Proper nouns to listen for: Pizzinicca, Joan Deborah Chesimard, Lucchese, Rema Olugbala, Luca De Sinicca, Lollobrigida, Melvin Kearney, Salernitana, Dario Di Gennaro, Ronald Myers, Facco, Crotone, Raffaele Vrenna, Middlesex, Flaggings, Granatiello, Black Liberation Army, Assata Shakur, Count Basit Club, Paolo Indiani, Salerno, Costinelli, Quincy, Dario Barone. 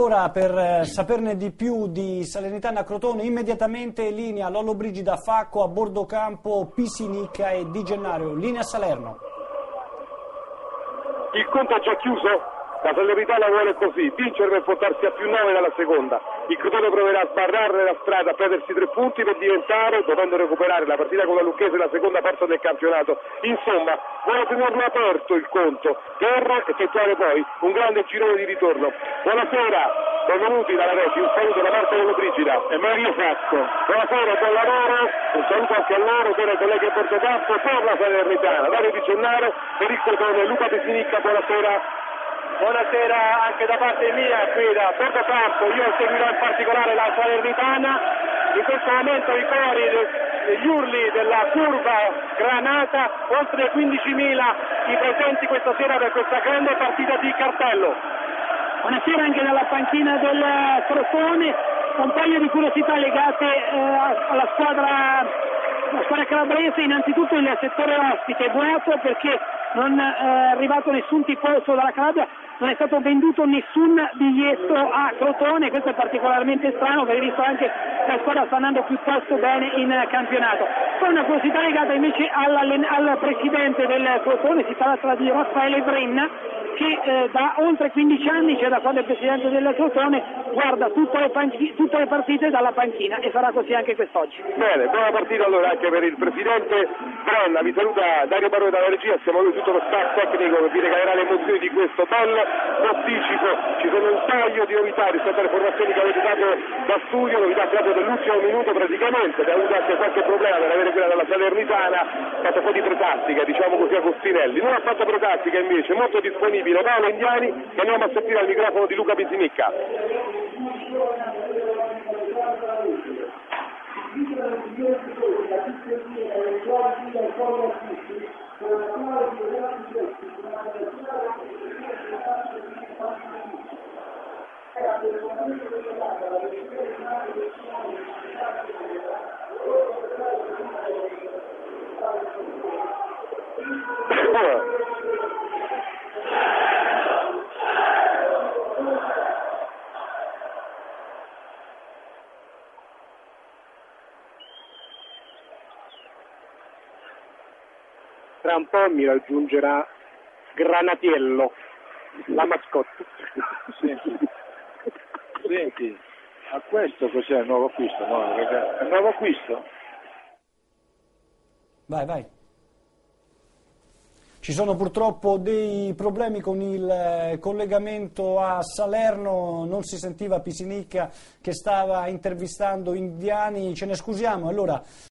Ora per saperne di più di Salernitana Crotone, immediatamente linea Lollobrigida, Facco, a bordo campo Pizzinicca e Di Gennaro, linea Salerno. Il conto è già chiuso, la Salernitana vuole così, vincere per portarsi a più 9 dalla seconda. Il Crotone proverà a sbarrarne la strada, a perdersi 3 punti per diventare, dovendo recuperare la partita con la Lucchese, la seconda parte del campionato. Insomma, vuole tenerlo aperto il conto per effettuare poi un grande girone di ritorno. Buonasera, benvenuti dalla Reti, un saluto da parte Lollobrigida e Mario Facco. Buonasera, buon lavoro, un saluto anche a loro, per i colleghi a portocampo, per la Salernitana, Dario Di Gennaro, per il Crotone, Luca De Sinicca, buonasera. Buonasera anche da parte mia, qui da portocampo, io seguirò in particolare la Salernitana, in questo momento i cori gli urli della curva granata, oltre 15.000 i presenti questa sera per questa grande partita di cartello. Buonasera anche dalla panchina del Crotone, un paio di curiosità legate alla squadra calabrese, innanzitutto il settore ospite, buonato perché non è arrivato nessun tifoso dalla Calabria, non è stato venduto nessun biglietto a Crotone, questo è particolarmente strano perché visto anche la squadra sta andando piuttosto bene in campionato. Poi una curiosità legata invece al presidente del Crotone, si tratta di Raffaele Vrenna, che da oltre 15 anni, cioè da quando è presidente del Crotone, guarda tutte le partite dalla panchina e farà così anche quest'oggi. Bene, buona partita allora anche per il presidente Vrenna. Vi saluta Dario Barone dalla regia, siamo noi tutto lo staff tecnico che vi regalerà le emozioni di questo bel posticipo. Ci sono un taglio di novità rispetto alle formazioni che avete dato da studio, novità create dell'ultimo minuto praticamente, che ha avuto anche qualche problema per avere quella della Salernitana, ha fatto un po' di pretattica, diciamo così, a Costinelli. Non ha fatto pretattica invece, molto disponibile Paolo Indiani, che andiamo a sentire al microfono di Luca Pizzinicca. Tra un po' mi raggiungerà Granatiello, la mascotte. Senti, ma questo cos'è il nuovo acquisto? No, ragazzi, il nuovo acquisto? Vai. Ci sono purtroppo dei problemi con il collegamento a Salerno, non si sentiva Pizzinicca che stava intervistando Indiani, ce ne scusiamo. Allora